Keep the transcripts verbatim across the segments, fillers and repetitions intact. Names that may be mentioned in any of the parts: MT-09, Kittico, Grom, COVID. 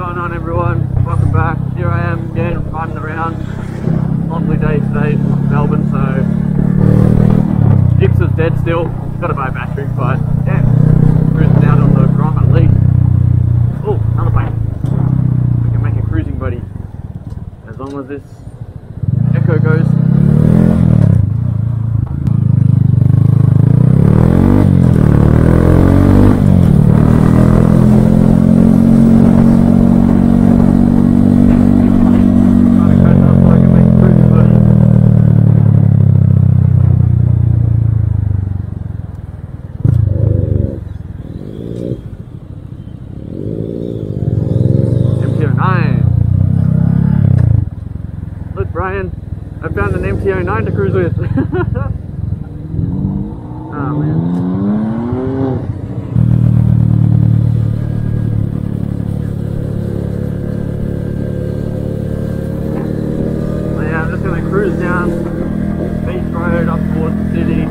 going on, everyone? Welcome back. Here I am again, riding around. Lovely day today in Melbourne, so Gips is dead still. Gotta buy a battery, but yeah, cruising out on the Grom at least. Oh, another plane. We can make a cruising buddy. As long as this echo goes. Brian, I found an M T oh nine to cruise with. Oh man. So yeah, I'm just going to cruise down Beach Road up towards the city.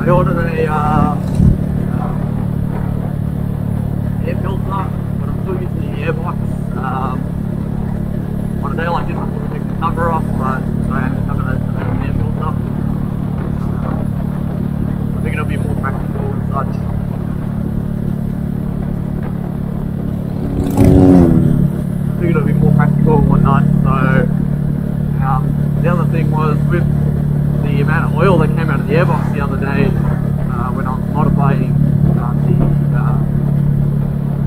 I ordered a uh, um, air filter, but I'm still using the airbox. Um, on a day like this, I'm going to take the cover off, but I have to cover that so an air filter. Um, I think it'll be more practical and such. I think it'll be more practical and whatnot. So um, the other thing was with the amount of oil that came out of the airbox the other day uh, when I was modifying uh, the, uh,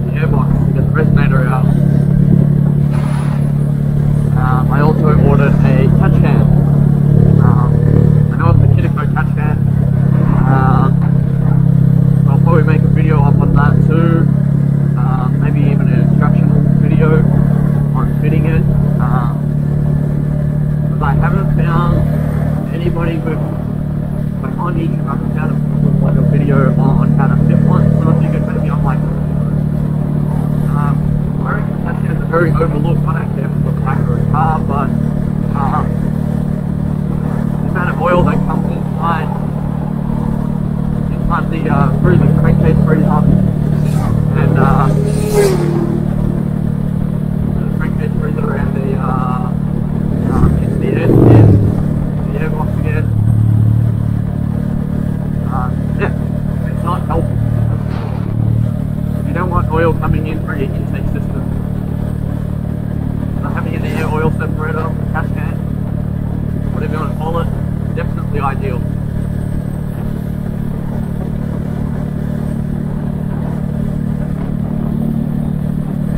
the airbox to get the resonator out. Um, I also ordered a catch hand. Um, I know it's the Kittico catch hand. Um, I'll probably make a video up on that too. Uh, maybe even an instructional video on fitting it. Um, but I haven't found anybody with like on YouTube, I haven't found a, like a video on how to fit one, so I figured maybe I'm like, um, I reckon that's a very overlooked one actually. I haven't looked back for a car, but um, the amount of oil that comes inside, inside the uh, the crankcase pretty hard, and uh, oil coming in through your intake system. Not having an air oil separator, catch can, whatever you want to call it, definitely ideal.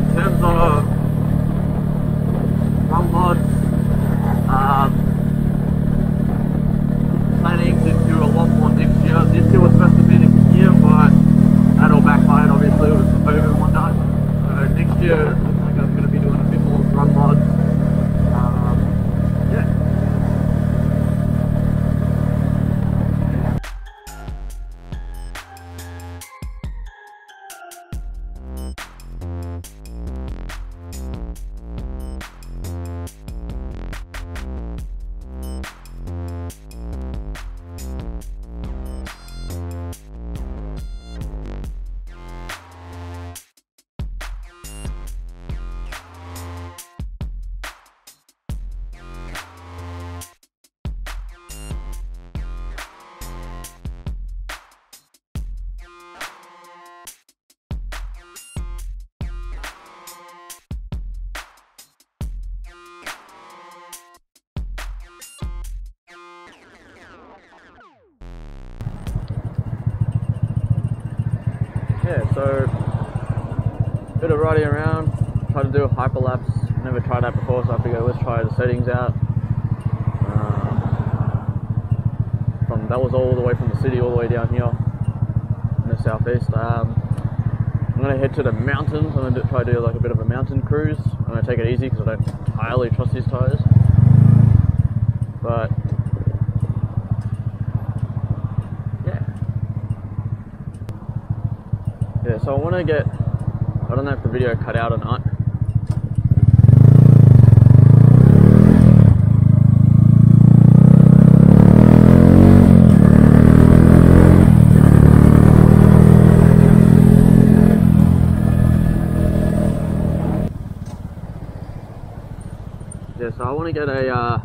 In terms of drum mods, um, planning to do a lot more next year. This year was supposed to be next year, but that all backfired obviously with COVID and whatnot. So next year I think I'm going to be doing a bit more drum mods. Um, yeah. Yeah, so a bit of riding around, try to do a hyperlapse, never tried that before, so I figured let's try the settings out. Um, from, that was all the way from the city all the way down here in the southeast. Um, I'm going to head to the mountains. I'm going to try to do like a bit of a mountain cruise. I'm going to take it easy because I don't entirely trust these tyres. But Okay, so I want to get, I don't know if the video cut out or not. Yeah, so I want to get a, uh,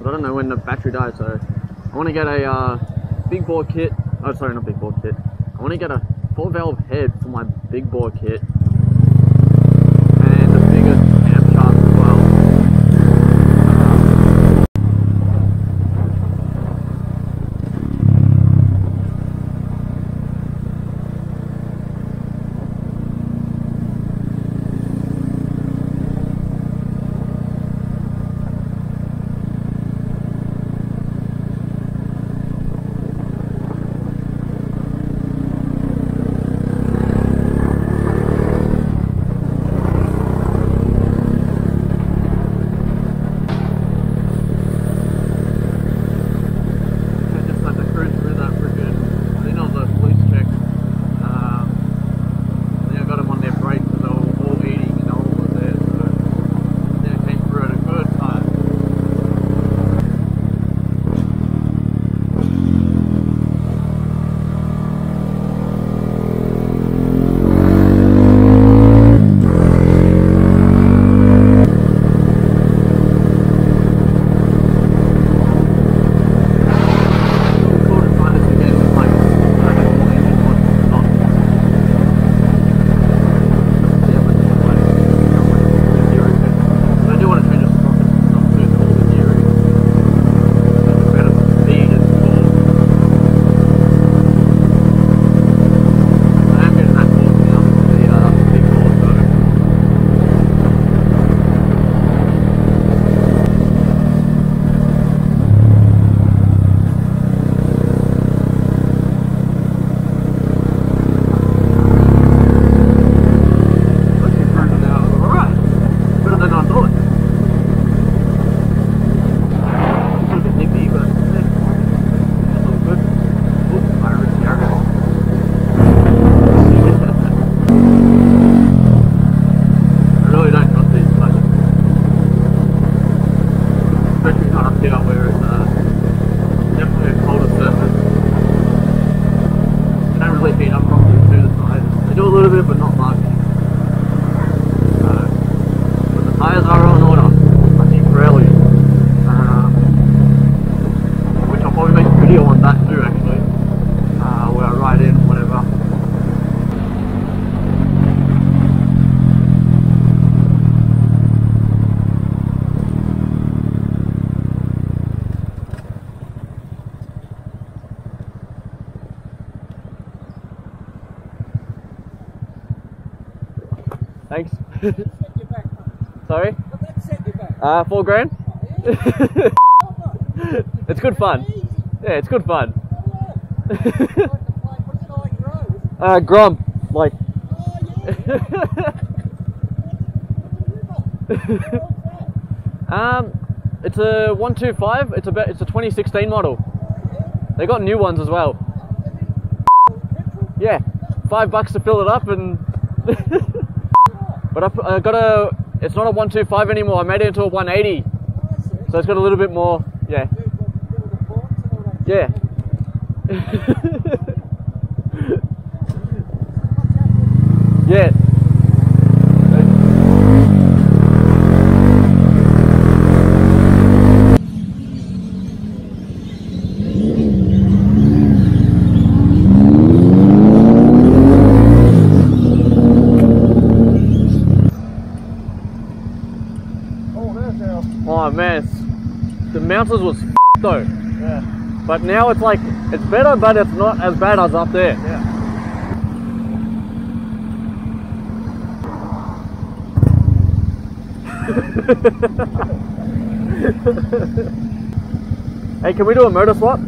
but I don't know when the battery dies, so I want to get a uh, big bore kit. Oh, sorry, not big bore kit. I want to get a four valve head for my big bore kit. And the biggest amp shaft as Thanks. What set you back? Sorry? What set you back? Uh, four grand? Oh, yeah. It's good fun. Yeah, it's good fun. What's it like, Grom? Uh, Grom. Like... Oh, yeah, yeah. What's the river? Um, it's a one two five. It's a, it's a twenty sixteen model. Oh, yeah. They got new ones as well. Yeah, five bucks to fill it up and... But I, I got a, it's not a one two five anymore, I made it into a one eighty. Oh, so it's got a little bit more, yeah. Yeah. Yeah. Oh man, it's, the mountains was f***ed though. Yeah. But now it's like, it's better, but it's not as bad as up there. Yeah. Hey, can we do a motor swap?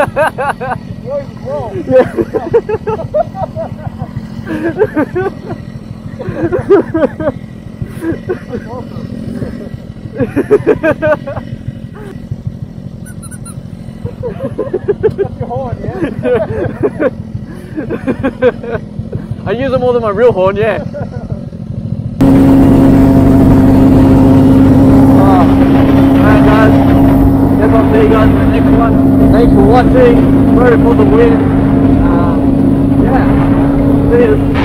Boy, Grom. Yeah. That's your horn, yeah? I use it more than my real horn, yeah. Alright guys, that's all for you guys for the next one. Thanks for watching. Sorry for the wind. Um, yeah. See you.